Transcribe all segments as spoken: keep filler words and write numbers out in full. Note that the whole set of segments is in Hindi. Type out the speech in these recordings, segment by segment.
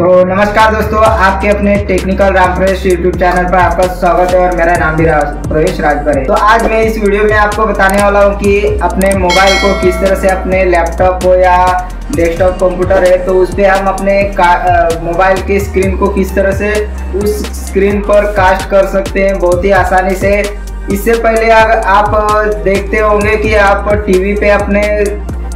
तो नमस्कार दोस्तों, आपके अपने टेक्निकल राम प्रवेश यूट्यूब चैनल पर आपका स्वागत है और मेरा नाम भी प्रवेश राजभर है। तो आज मैं इस वीडियो में आपको बताने वाला हूँ कि अपने मोबाइल को किस तरह से अपने लैपटॉप को या डेस्कटॉप कंप्यूटर है तो उस पर हम अपने मोबाइल के स्क्रीन को किस तरह से उस स्क्रीन पर कास्ट कर सकते हैं बहुत ही आसानी से। इससे पहले अगर आप देखते होंगे कि आप टीवी पे अपने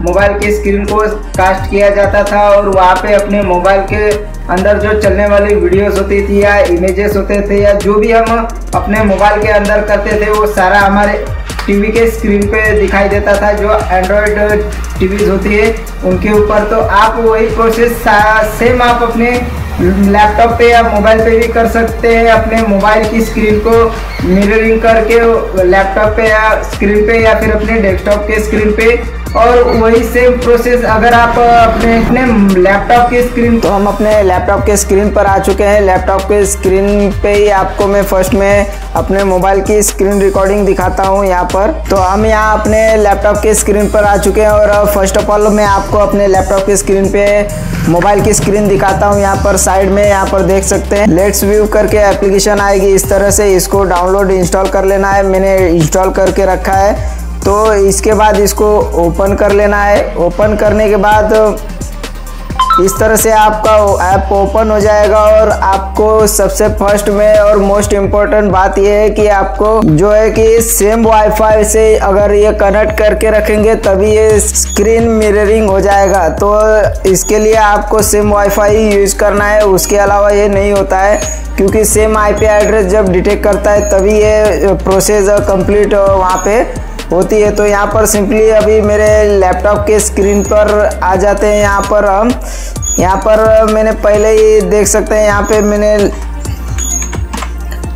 मोबाइल की स्क्रीन को कास्ट किया जाता था और वहाँ पे अपने मोबाइल के अंदर जो चलने वाली वीडियोस होती थी या इमेजेस होते थे या जो भी हम अपने मोबाइल के अंदर करते थे वो सारा हमारे टीवी के स्क्रीन पे दिखाई देता था, जो एंड्रॉयड टीवीज होती है उनके ऊपर। तो आप वही प्रोसेस सेम आप अपने लैपटॉप पे या मोबाइल पे भी कर सकते हैं। अपने मोबाइल की स्क्रीन को मिररिंग करके लैपटॉप पे या स्क्रीन पे या फिर अपने डेस्कटॉप के स्क्रीन पे, और वही सेम प्रोसेस अगर आप अपने अपने लैपटॉप की स्क्रीन। तो हम अपने लैपटॉप के स्क्रीन पर आ चुके हैं। लैपटॉप के स्क्रीन पे ही आपको मैं फर्स्ट में अपने मोबाइल की स्क्रीन रिकॉर्डिंग दिखाता हूँ यहाँ पर। तो हम यहाँ अपने लैपटॉप के स्क्रीन पर आ चुके हैं और फर्स्ट ऑफ ऑल मैं आपको अपने लैपटॉप के स्क्रीन पे मोबाइल की स्क्रीन दिखाता हूँ। यहाँ पर साइड में यहाँ पर देख सकते हैं लेट्स व्यू करके एप्लीकेशन आएगी। इस तरह से इसको डाउनलोड इंस्टॉल कर लेना है। मैंने इंस्टॉल करके रखा है। तो इसके बाद इसको ओपन कर लेना है। ओपन करने के बाद इस तरह से आपका ऐप ओपन हो जाएगा। और आपको सबसे फर्स्ट में और मोस्ट इम्पोर्टेंट बात यह है कि आपको जो है कि सेम वाईफाई से अगर ये कनेक्ट करके रखेंगे तभी ये स्क्रीन मिररिंग हो जाएगा। तो इसके लिए आपको सेम वाईफाई यूज करना है, उसके अलावा ये नहीं होता है, क्योंकि सेम आईपी एड्रेस जब डिटेक्ट करता है तभी ये प्रोसेस कंप्लीट वहाँ पे होती है। तो यहाँ पर सिंपली अभी मेरे लैपटॉप के स्क्रीन पर आ जाते हैं। यहाँ पर हम यहाँ पर मैंने पहले ही देख सकते हैं, यहाँ पे मैंने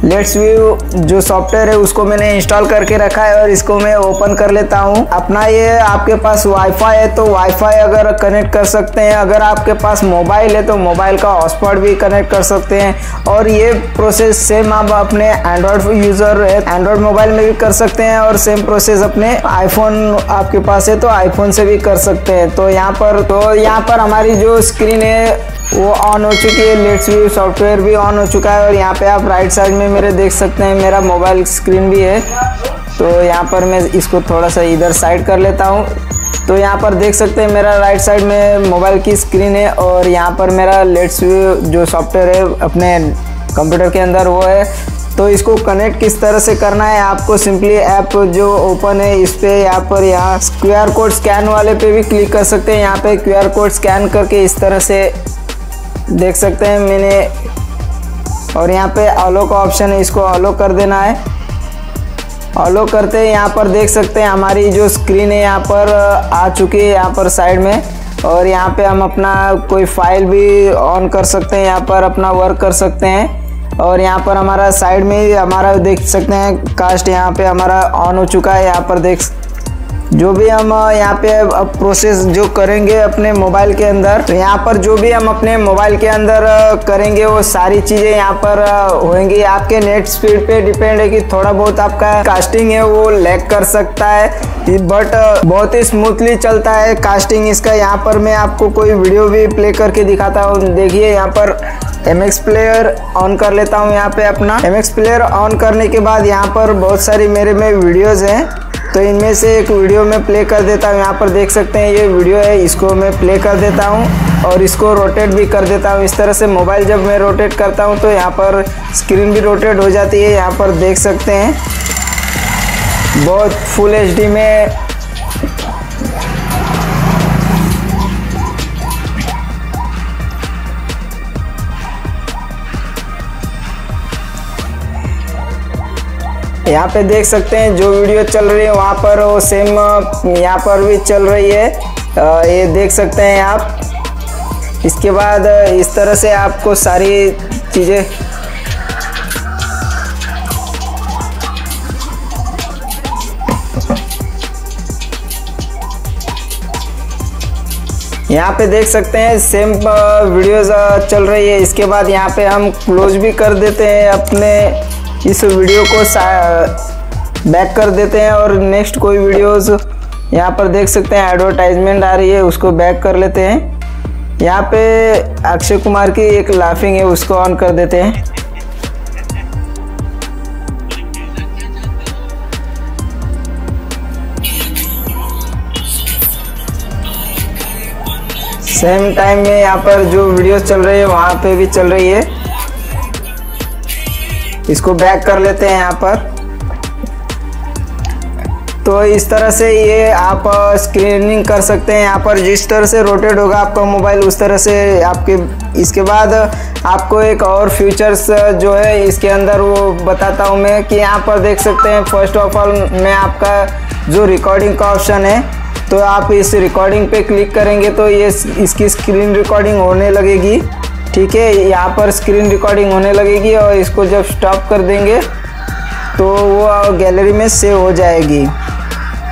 लेट्स व्यू जो सॉफ्टवेयर है उसको मैंने इंस्टॉल करके रखा है और इसको मैं ओपन कर लेता हूँ। अपना ये आपके पास वाईफाई है तो वाईफाई अगर कनेक्ट कर सकते हैं, अगर आपके पास मोबाइल है तो मोबाइल का हॉटस्पॉट भी कनेक्ट कर सकते हैं। और ये प्रोसेस सेम आप अपने एंड्रॉयड यूज़र है एंड्रॉयड मोबाइल में भी कर सकते हैं और सेम प्रोसेस अपने आईफोन आपके पास है तो आईफोन से भी कर सकते हैं। तो यहाँ पर तो यहाँ पर हमारी जो स्क्रीन है वो ऑन हो चुकी है, लेट्स व्यू सॉफ्टवेयर भी ऑन हो चुका है। और यहाँ पे आप राइट साइड में मेरे देख सकते हैं मेरा मोबाइल स्क्रीन भी है। तो यहाँ पर मैं इसको थोड़ा सा इधर साइड कर लेता हूँ। तो यहाँ पर देख सकते हैं मेरा राइट साइड में मोबाइल की स्क्रीन है और यहाँ पर मेरा लेट्स व्यू जो सॉफ्टवेयर है अपने कंप्यूटर के अंदर वो है। तो इसको कनेक्ट किस तरह से करना है, आपको सिंपली ऐप जो ओपन है इस पर यहाँ पर यहाँ क्यू आर कोड स्कैन वाले पे भी क्लिक कर सकते हैं। यहाँ पे क्यू आर कोड स्कैन करके इस तरह से देख सकते हैं मैंने, और यहाँ पे ऑलो का ऑप्शन है, इसको ऑलो कर देना है। ऑलो करते हैं यहाँ पर देख सकते हैं हमारी जो स्क्रीन है यहाँ पर आ चुकी है यहाँ पर साइड में। और यहाँ पे हम अपना कोई फाइल भी ऑन कर सकते हैं, यहाँ पर अपना वर्क कर सकते हैं। और यहाँ पर हमारा साइड में ही हमारा देख सकते हैं कास्ट यहाँ पे हमारा ऑन हो चुका है। यहाँ पर देख जो भी हम यहाँ पे अब प्रोसेस जो करेंगे अपने मोबाइल के अंदर, तो यहाँ पर जो भी हम अपने मोबाइल के अंदर करेंगे वो सारी चीज़ें यहाँ पर होंगी। आपके नेट स्पीड पे डिपेंड है कि थोड़ा बहुत आपका कास्टिंग है वो लैग कर सकता है, बट बहुत ही स्मूथली चलता है कास्टिंग इसका। यहाँ पर मैं आपको कोई वीडियो भी प्ले करके दिखाता हूँ। देखिए यहाँ पर एम एक्स प्लेयर ऑन कर लेता हूँ। यहाँ पे अपना एम एक्स प्लेयर ऑन करने के बाद यहाँ पर बहुत सारी मेरे में वीडियोज़ हैं, तो इनमें से एक वीडियो मैं प्ले कर देता हूँ। यहाँ पर देख सकते हैं ये वीडियो है, इसको मैं प्ले कर देता हूँ और इसको रोटेट भी कर देता हूँ। इस तरह से मोबाइल जब मैं रोटेट करता हूँ तो यहाँ पर स्क्रीन भी रोटेट हो जाती है। यहाँ पर देख सकते हैं बहुत फुल एच डी में यहाँ पे देख सकते हैं जो वीडियो चल रही है वहाँ पर वो सेम यहाँ पर भी चल रही है। ये देख सकते हैं आप। इसके बाद इस तरह से आपको सारी चीज़ें यहाँ पे देख सकते हैं सेम वीडियोज चल रही है। इसके बाद यहाँ पे हम क्लोज भी कर देते हैं, अपने इस वीडियो को बैक कर देते हैं और नेक्स्ट कोई वीडियोस यहाँ पर देख सकते हैं एडवर्टाइजमेंट आ रही है उसको बैक कर लेते हैं। यहाँ पे अक्षय कुमार की एक लाफिंग है, उसको ऑन कर देते हैं। सेम टाइम में यहाँ पर जो वीडियोस चल रही है वहाँ पे भी चल रही है। इसको बैक कर लेते हैं यहाँ पर। तो इस तरह से ये आप स्क्रीनिंग कर सकते हैं। यहाँ पर जिस तरह से रोटेट होगा आपका मोबाइल उस तरह से आपके। इसके बाद आपको एक और फीचर्स जो है इसके अंदर वो बताता हूँ मैं कि यहाँ पर देख सकते हैं। फर्स्ट ऑफ ऑल मैं आपका जो रिकॉर्डिंग का ऑप्शन है तो आप इस रिकॉर्डिंग पे क्लिक करेंगे तो ये इसकी स्क्रीन रिकॉर्डिंग होने लगेगी। ठीक है, यहाँ पर स्क्रीन रिकॉर्डिंग होने लगेगी और इसको जब स्टॉप कर देंगे तो वो गैलरी में सेव हो जाएगी।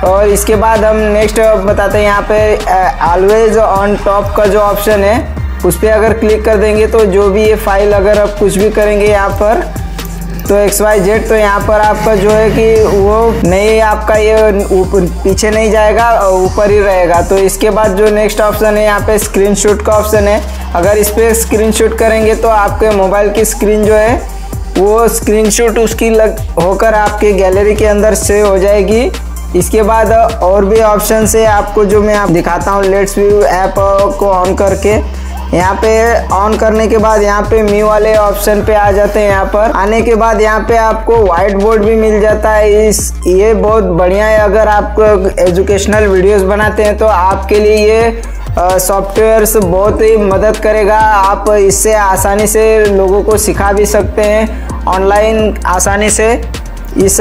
और इसके बाद हम नेक्स्ट बताते हैं। यहाँ पे ऑलवेज ऑन टॉप का जो ऑप्शन है उस पर अगर क्लिक कर देंगे तो जो भी ये फाइल अगर आप कुछ भी करेंगे यहाँ पर तो एक्स वाई जेड तो यहाँ पर आपका जो है कि वो नहीं, आपका ये पीछे नहीं जाएगा और ऊपर ही रहेगा। तो इसके बाद जो नेक्स्ट ऑप्शन है यहाँ पे स्क्रीनशॉट का ऑप्शन है। अगर इस पर स्क्रीनशॉट करेंगे तो आपके मोबाइल की स्क्रीन जो है वो स्क्रीनशॉट उसकी लग होकर आपके गैलरी के अंदर सेव हो जाएगी। इसके बाद और भी ऑप्शन है आपको जो मैं आप दिखाता हूँ। लेट्स व्यू ऐप को ऑन करके यहाँ पे ऑन करने के बाद यहाँ पे मी वाले ऑप्शन पे आ जाते हैं। यहाँ पर आने के बाद यहाँ पे आपको व्हाइट बोर्ड भी मिल जाता है। इस ये बहुत बढ़िया है। अगर आप एजुकेशनल वीडियोस बनाते हैं तो आपके लिए ये सॉफ्टवेयर्स बहुत ही मदद करेगा। आप इससे आसानी से लोगों को सिखा भी सकते हैं ऑनलाइन आसानी से इस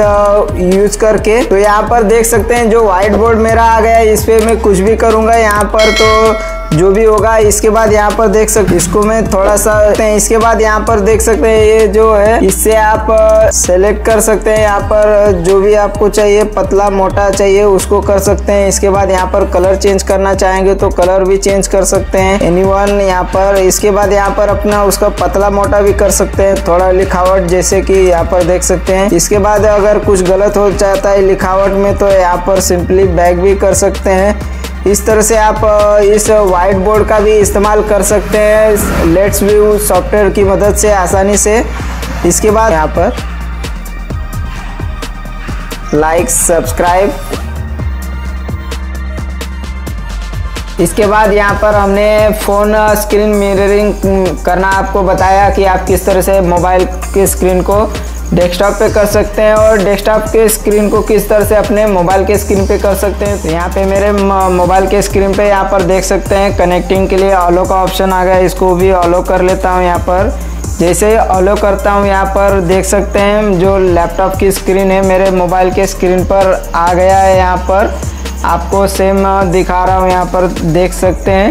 यूज करके। तो यहाँ पर देख सकते हैं जो व्हाइट बोर्ड मेरा आ गया है, इस पर मैं कुछ भी करूँगा यहाँ पर तो जो भी होगा। इसके बाद यहाँ पर देख सकते हैं, इसको मैं थोड़ा सा इसके बाद यहाँ पर देख सकते हैं ये जो है इससे आप सेलेक्ट कर सकते हैं। यहाँ पर जो भी आपको चाहिए, पतला मोटा चाहिए उसको कर सकते हैं। इसके बाद यहाँ पर कलर चेंज करना चाहेंगे तो कलर भी चेंज कर सकते हैं, एनीवन यहाँ पर। इसके बाद यहाँ पर अपना उसका पतला मोटा भी कर सकते हैं, थोड़ा लिखावट जैसे कि यहाँ पर देख सकते हैं। इसके बाद अगर कुछ गलत हो जाता है लिखावट में तो यहाँ पर सिंपली बैक भी कर सकते हैं। इस तरह से आप इस व्हाइट बोर्ड का भी इस्तेमाल कर सकते हैं लेट्स व्यू सॉफ्टवेयर की मदद से आसानी से। इसके बाद यहाँ पर लाइक सब्सक्राइब। इसके बाद यहाँ पर हमने फ़ोन स्क्रीन मिररिंग करना आपको बताया कि आप किस तरह से मोबाइल की स्क्रीन को डेस्कटॉप पे कर सकते हैं और डेस्कटॉप के स्क्रीन को किस तरह से अपने मोबाइल के स्क्रीन पे कर सकते हैं। तो यहाँ पे मेरे मोबाइल के स्क्रीन पे यहाँ पर देख सकते हैं कनेक्टिंग के लिए ऑलो का ऑप्शन आ गया। इसको भी ऑलो कर लेता हूँ। यहाँ पर जैसे ऑलो करता हूँ यहाँ पर देख सकते हैं जो लैपटॉप की स्क्रीन है मेरे मोबाइल के स्क्रीन पर आ गया है। यहाँ पर आपको सेम दिखा रहा हूँ, यहाँ पर देख सकते हैं,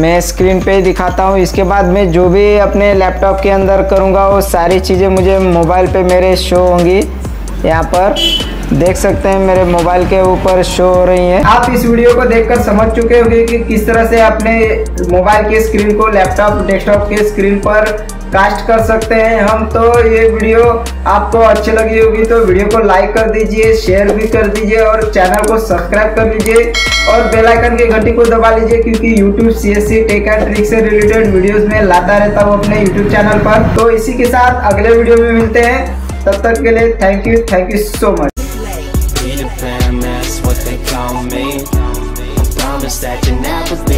मैं स्क्रीन पे दिखाता हूँ। इसके बाद मैं जो भी अपने लैपटॉप के अंदर करूँगा वो सारी चीज़ें मुझे मोबाइल पे मेरे शो होंगी। यहाँ पर देख सकते हैं मेरे मोबाइल के ऊपर शो हो रही हैं। आप इस वीडियो को देखकर समझ चुके होंगे कि किस तरह से अपने मोबाइल के स्क्रीन को लैपटॉप डेस्कटॉप के स्क्रीन पर कास्ट कर सकते हैं हम। तो ये वीडियो आपको अच्छी लगी होगी तो वीडियो को लाइक कर दीजिए, शेयर भी कर दीजिए और चैनल को सब्सक्राइब कर लीजिए और बेल आइकन की घंटी को दबा लीजिए क्योंकि YouTube C S C tech and trick से रिलेटेड वीडियोस में लाता रहता हूँ अपने YouTube चैनल पर। तो इसी के साथ अगले वीडियो में मिलते हैं। तब तक के लिए thank you thank you so much.